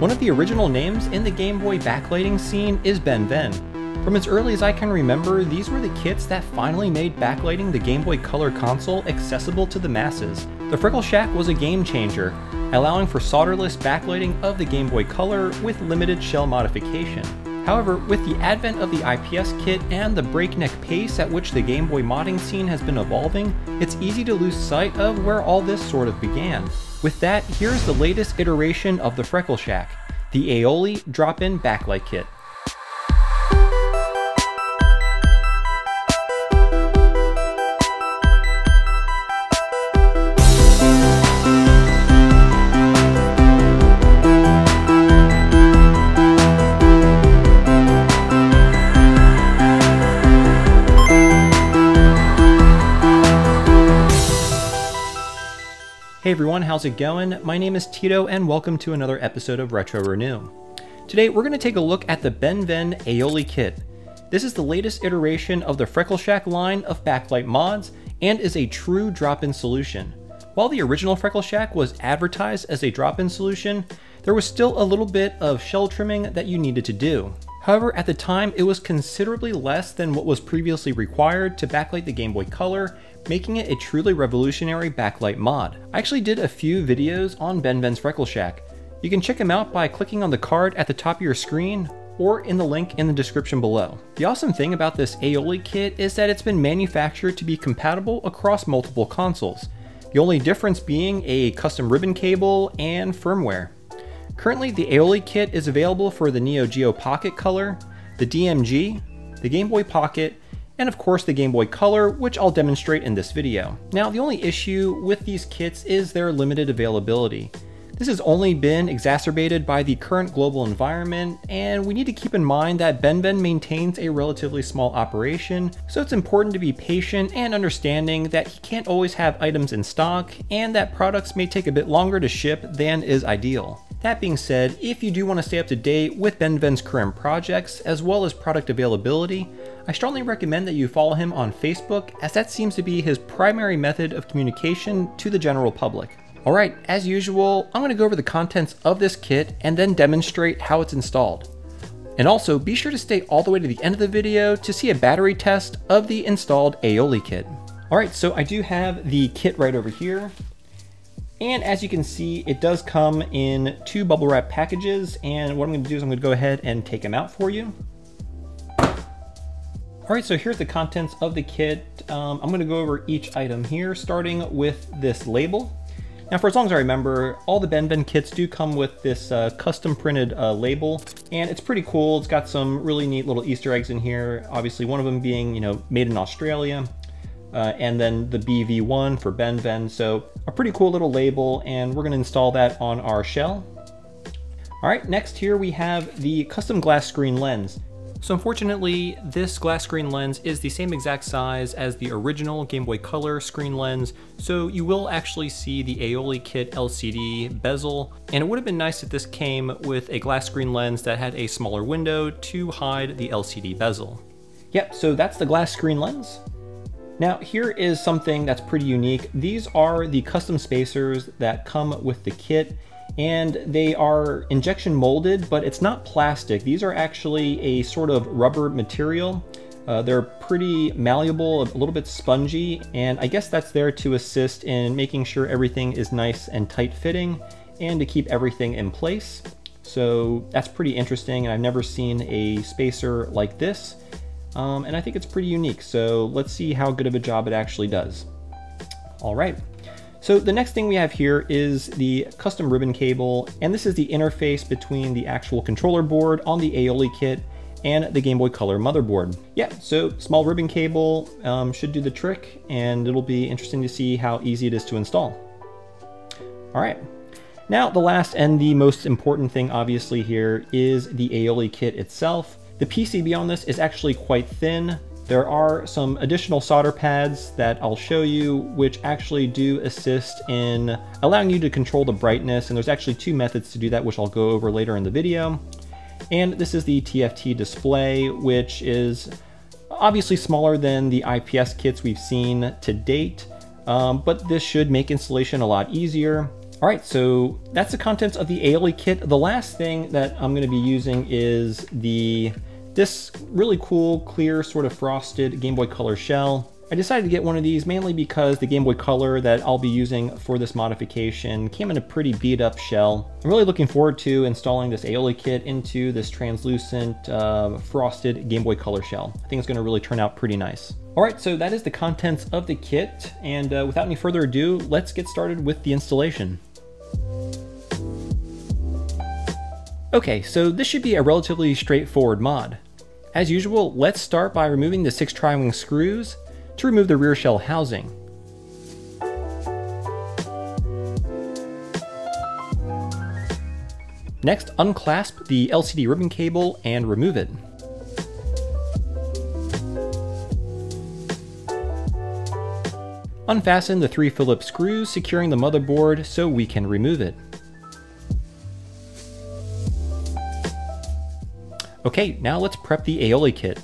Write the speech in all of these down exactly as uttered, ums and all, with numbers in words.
One of the original names in the Game Boy backlighting scene is Benn Venn. From as early as I can remember, these were the kits that finally made backlighting the Game Boy Color console accessible to the masses. The Freckle Shack was a game changer, allowing for solderless backlighting of the Game Boy Color with limited shell modification. However, with the advent of the I P S kit and the breakneck pace at which the Game Boy modding scene has been evolving, it's easy to lose sight of where all this sort of began. With that, here's the latest iteration of the Freckle Shack, the Aioli Drop In Backlight Kit. Hey everyone, how's it going? My name is Tito and welcome to another episode of Retro Renew. Today we're going to take a look at the Benn Venn Aioli kit. This is the latest iteration of the Freckle Shack line of backlight mods and is a true drop-in solution. While the original Freckle Shack was advertised as a drop-in solution, there was still a little bit of shell trimming that you needed to do. However, at the time it was considerably less than what was previously required to backlight the Game Boy Color, making it a truly revolutionary backlight mod. I actually did a few videos on Benn Venn's Freckle Shack. You can check them out by clicking on the card at the top of your screen or in the link in the description below. The awesome thing about this Aioli kit is that it's been manufactured to be compatible across multiple consoles, the only difference being a custom ribbon cable and firmware. Currently, the Aioli kit is available for the Neo Geo Pocket Color, the D M G, the Game Boy Pocket, and of course the Game Boy Color, which I'll demonstrate in this video. Now, the only issue with these kits is their limited availability. This has only been exacerbated by the current global environment, and we need to keep in mind that Benn Venn maintains a relatively small operation, so it's important to be patient and understanding that he can't always have items in stock, and that products may take a bit longer to ship than is ideal. That being said, if you do want to stay up to date with Benn Venn's current projects, as well as product availability, I strongly recommend that you follow him on Facebook, as that seems to be his primary method of communication to the general public. Alright, as usual, I'm going to go over the contents of this kit and then demonstrate how it's installed. And also, be sure to stay all the way to the end of the video to see a battery test of the installed Aioli kit. Alright, so I do have the kit right over here. And as you can see, it does come in two bubble wrap packages, and what I'm going to do is I'm going to go ahead and take them out for you. All right, so here's the contents of the kit. Um, I'm going to go over each item here, starting with this label. Now, for as long as I remember, all the Benn Venn kits do come with this uh, custom printed uh, label, and it's pretty cool. It's got some really neat little Easter eggs in here. Obviously, one of them being, you know, made in Australia. Uh, and then the B V one for Benn Venn. So a pretty cool little label, and we're going to install that on our shell. All right, next here we have the custom glass screen lens. So unfortunately, this glass screen lens is the same exact size as the original Game Boy Color screen lens, so you will actually see the Aioli kit L C D bezel, and it would have been nice if this came with a glass screen lens that had a smaller window to hide the L C D bezel. Yep, so that's the glass screen lens. Now, here is something that's pretty unique. These are the custom spacers that come with the kit, and they are injection molded, but it's not plastic. These are actually a sort of rubber material. Uh, they're pretty malleable, a little bit spongy, and I guess that's there to assist in making sure everything is nice and tight fitting and to keep everything in place. So that's pretty interesting, and I've never seen a spacer like this. Um, and I think it's pretty unique, so let's see how good of a job it actually does. All right, so the next thing we have here is the custom ribbon cable, and this is the interface between the actual controller board on the Aioli kit and the Game Boy Color motherboard. Yeah, so small ribbon cable um, should do the trick, and it'll be interesting to see how easy it is to install. All right, now the last and the most important thing obviously here is the Aioli kit itself. The P C B on this is actually quite thin. There are some additional solder pads that I'll show you, which actually do assist in allowing you to control the brightness. And there's actually two methods to do that, which I'll go over later in the video. And this is the T F T display, which is obviously smaller than the I P S kits we've seen to date, um, but this should make installation a lot easier. All right, so that's the contents of the Aioli kit. The last thing that I'm gonna be using is the this really cool, clear, sort of frosted Game Boy Color shell. I decided to get one of these mainly because the Game Boy Color that I'll be using for this modification came in a pretty beat up shell. I'm really looking forward to installing this Aioli kit into this translucent uh, frosted Game Boy Color shell. I think it's gonna really turn out pretty nice. All right, so that is the contents of the kit. And uh, without any further ado, let's get started with the installation. Okay, so this should be a relatively straightforward mod. As usual, let's start by removing the six tri-wing screws to remove the rear shell housing. Next, unclasp the L C D ribbon cable and remove it. Unfasten the three Phillips screws securing the motherboard so we can remove it. Okay, now let's prep the Aioli kit.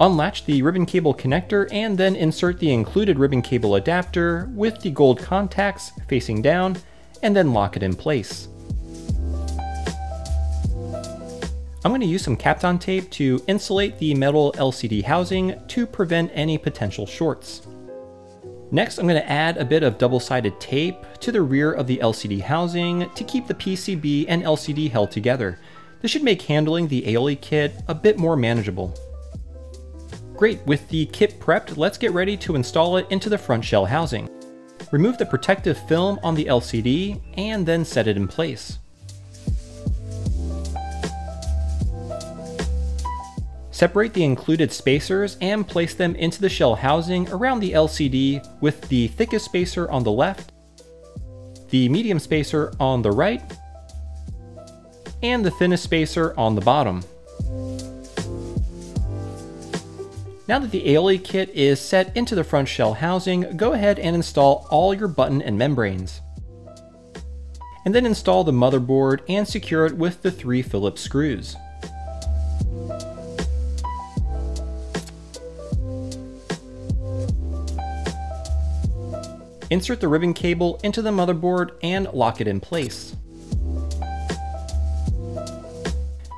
Unlatch the ribbon cable connector and then insert the included ribbon cable adapter with the gold contacts facing down and then lock it in place. I'm going to use some Kapton tape to insulate the metal L C D housing to prevent any potential shorts. Next, I'm going to add a bit of double-sided tape to the rear of the L C D housing to keep the P C B and L C D held together. This should make handling the Aioli kit a bit more manageable. Great, with the kit prepped, let's get ready to install it into the front shell housing. Remove the protective film on the L C D and then set it in place. Separate the included spacers and place them into the shell housing around the L C D with the thickest spacer on the left, the medium spacer on the right, and the thinnest spacer on the bottom. Now that the Aioli kit is set into the front shell housing, go ahead and install all your button and membranes. And then install the motherboard and secure it with the three Phillips screws. Insert the ribbon cable into the motherboard and lock it in place.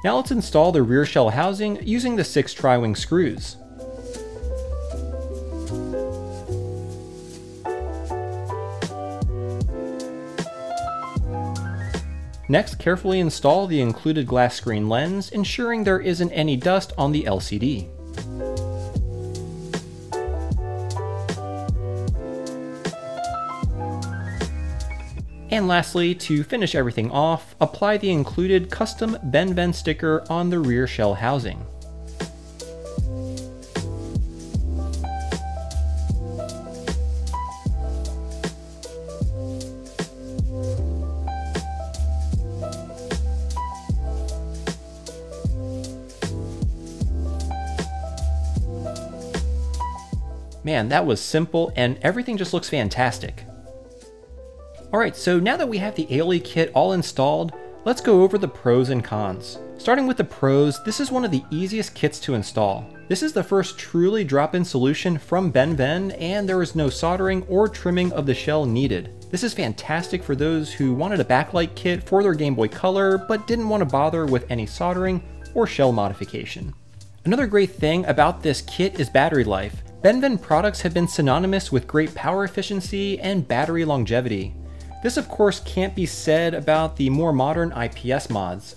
Now let's install the rear shell housing using the six tri-wing screws. Next, carefully install the included glass screen lens, ensuring there isn't any dust on the L C D. And lastly, to finish everything off, apply the included custom Benn Venn sticker on the rear shell housing. Man, that was simple and everything just looks fantastic. All right, so now that we have the Aioli kit all installed, let's go over the pros and cons. Starting with the pros, this is one of the easiest kits to install. This is the first truly drop-in solution from Benn Venn, and there is no soldering or trimming of the shell needed. This is fantastic for those who wanted a backlight kit for their Game Boy Color, but didn't want to bother with any soldering or shell modification. Another great thing about this kit is battery life. Benn Venn products have been synonymous with great power efficiency and battery longevity. This of course can't be said about the more modern I P S mods.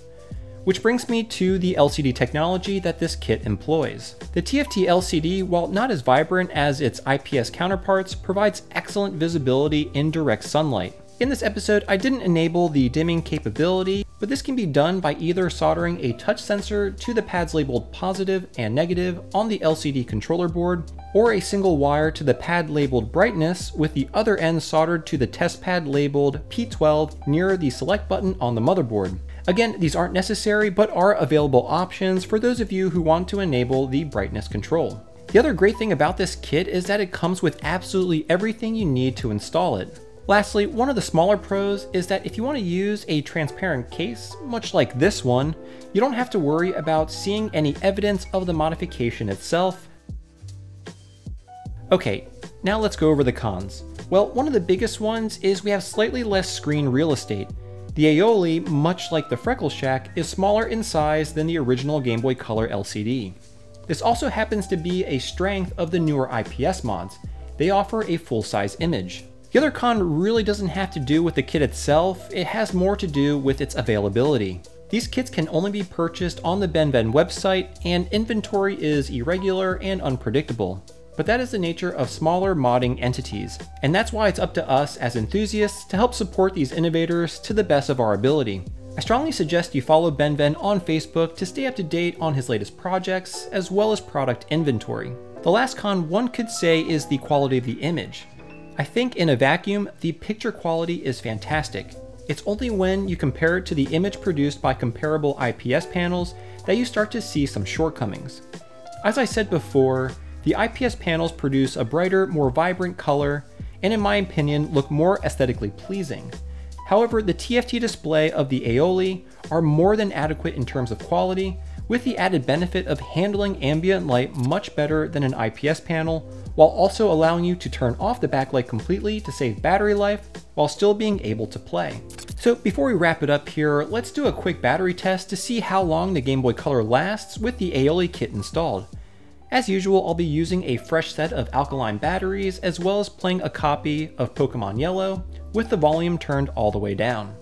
Which brings me to the L C D technology that this kit employs. The T F T L C D, while not as vibrant as its I P S counterparts, provides excellent visibility in direct sunlight. In this episode, I didn't enable the dimming capability, but this can be done by either soldering a touch sensor to the pads labeled positive and negative on the L C D controller board, or a single wire to the pad labeled brightness with the other end soldered to the test pad labeled P twelve near the select button on the motherboard. Again, these aren't necessary, but are available options for those of you who want to enable the brightness control. The other great thing about this kit is that it comes with absolutely everything you need to install it. Lastly, one of the smaller pros is that if you want to use a transparent case, much like this one, you don't have to worry about seeing any evidence of the modification itself. Okay, now let's go over the cons. Well, one of the biggest ones is we have slightly less screen real estate. The Aioli, much like the Freckle Shack, is smaller in size than the original Game Boy Color L C D. This also happens to be a strength of the newer I P S mods. They offer a full-size image. The other con really doesn't have to do with the kit itself, it has more to do with its availability. These kits can only be purchased on the Benn Venn website, and inventory is irregular and unpredictable. But that is the nature of smaller modding entities, and that's why it's up to us as enthusiasts to help support these innovators to the best of our ability. I strongly suggest you follow Benn Venn on Facebook to stay up to date on his latest projects, as well as product inventory. The last con one could say is the quality of the image. I think in a vacuum, the picture quality is fantastic. It's only when you compare it to the image produced by comparable I P S panels that you start to see some shortcomings. As I said before, the I P S panels produce a brighter, more vibrant color, and in my opinion, look more aesthetically pleasing. However, the T F T display of the Aioli are more than adequate in terms of quality, with the added benefit of handling ambient light much better than an I P S panel, while also allowing you to turn off the backlight completely to save battery life while still being able to play. So before we wrap it up here, let's do a quick battery test to see how long the Game Boy Color lasts with the Aioli kit installed. As usual, I'll be using a fresh set of alkaline batteries as well as playing a copy of Pokemon Yellow, with the volume turned all the way down.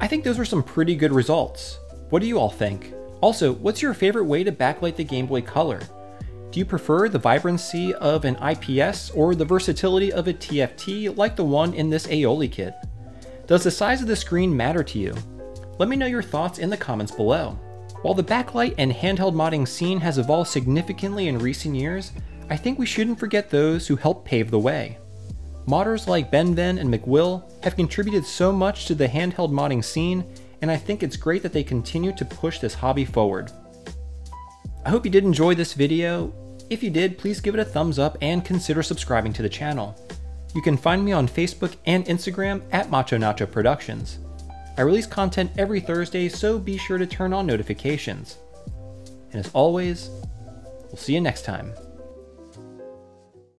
I think those were some pretty good results. What do you all think? Also, what's your favorite way to backlight the Game Boy Color? Do you prefer the vibrancy of an I P S or the versatility of a T F T like the one in this Aioli kit? Does the size of the screen matter to you? Let me know your thoughts in the comments below. While the backlight and handheld modding scene has evolved significantly in recent years, I think we shouldn't forget those who helped pave the way. Modders like Benn Venn and McWill have contributed so much to the handheld modding scene, and I think it's great that they continue to push this hobby forward. I hope you did enjoy this video. If you did, please give it a thumbs up and consider subscribing to the channel. You can find me on Facebook and Instagram at Macho Nacho Productions. I release content every Thursday, so be sure to turn on notifications. And as always, we'll see you next time.